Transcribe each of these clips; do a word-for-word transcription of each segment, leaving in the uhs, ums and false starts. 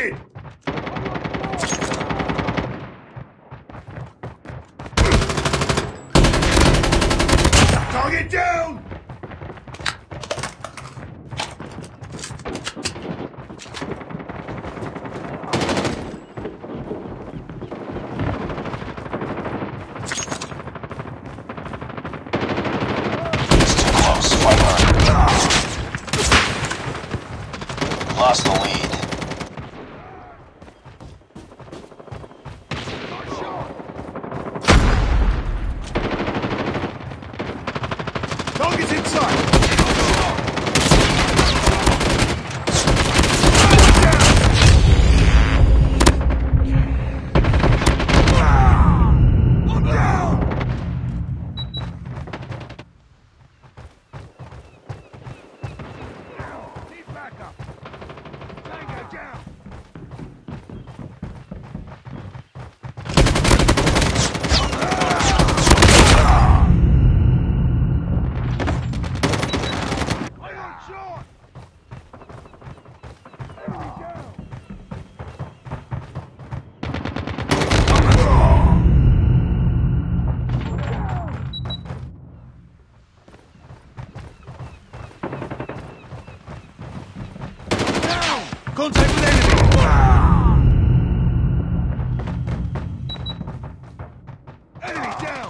Engaging! Target down! Lost the lead. Target's inside. Down. Down. Need backup. Down. Contact with enemy! Ah. Enemy down! I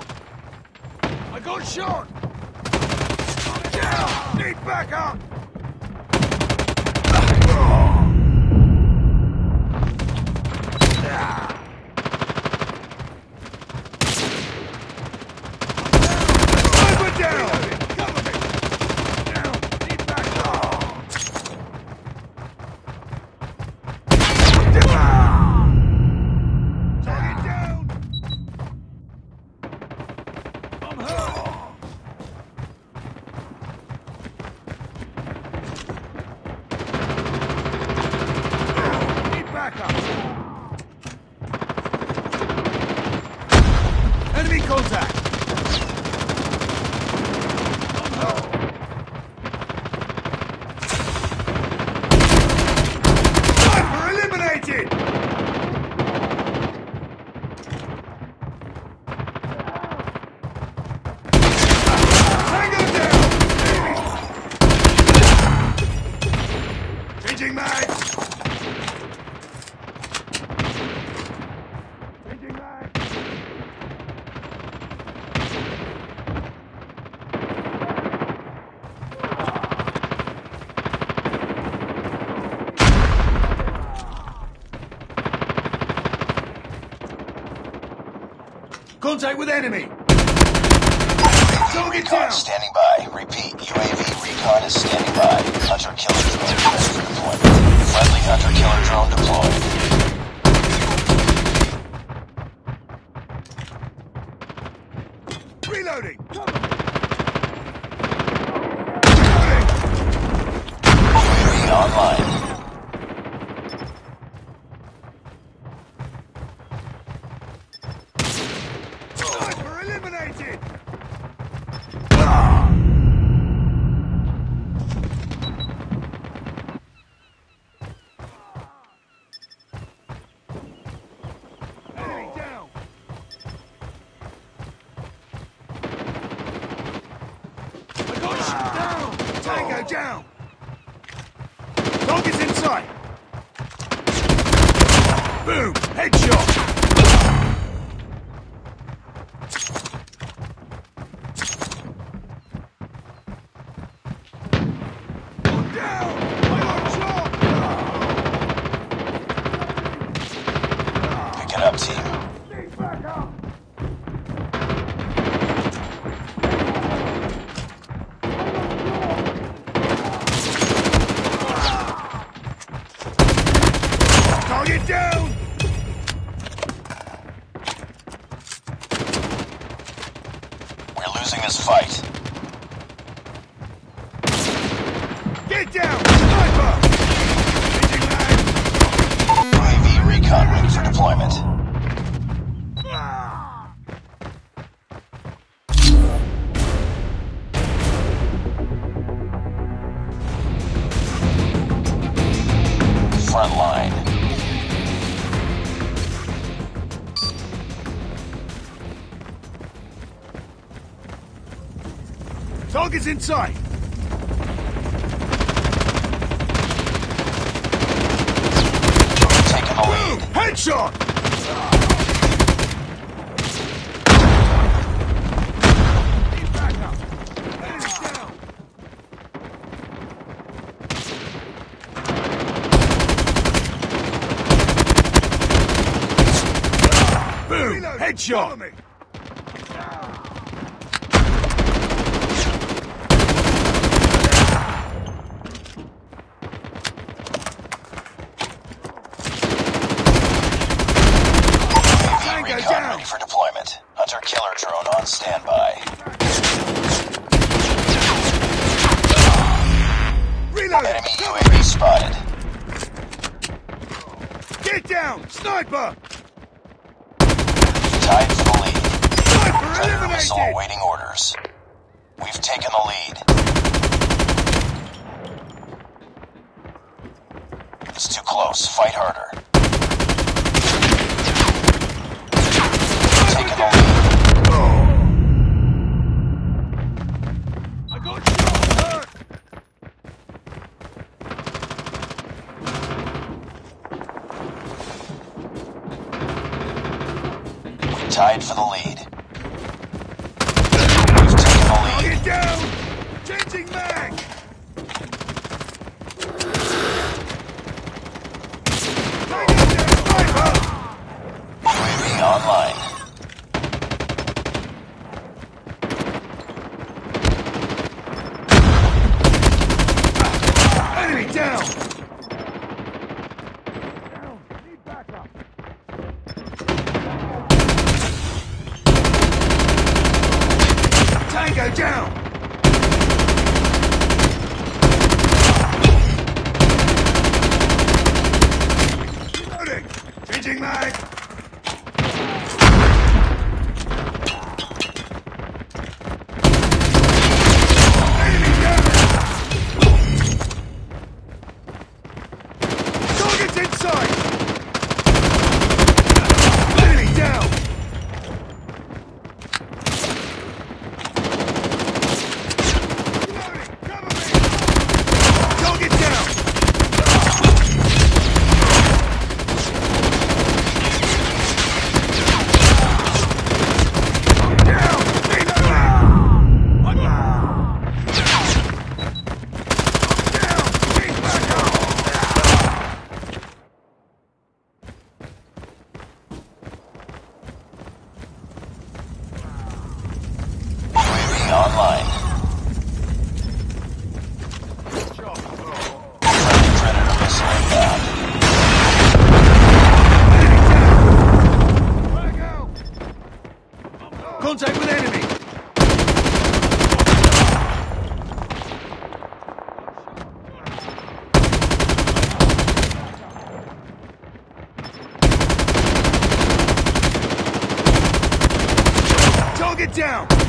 got shot! I'm down! Need backup! Enemy contact! Sniper eliminated! Tango down! Changing mags! Contact with enemy! Target down! Standing by. Repeat. U A V recon is standing by. Hunter-killer drone deployed. Friendly hunter-killer drone deployed. Reloading! U A V online. Eliminated! Ah! Enemy down! I got shot down! Tango down! Target's inside! Boom! Headshot! Target down! We're losing this fight. Get down! Sniper! U A V recon ready for deployment. Front line. Target's in sight. Taking the lead. Headshot! Keep back up. Head is down. Boom! Reload. Headshot! For deployment. Hunter killer drone on standby. Reload. Enemy U A V spotted. Get down! Sniper! Tied for the lead. Sniper eliminated! Predator missile awaiting orders. We've taken the lead. It's too close. Fight harder. Tied for the lead. We've taken the lead. Get down! Changing mag! Take it down, sniper! U A V online. Enemy down! Down! Need backup! Go down! Reloading! Changing mag! Enemy down! Target's inside! Online. Predator missile inbound. Contact with enemy. Target down.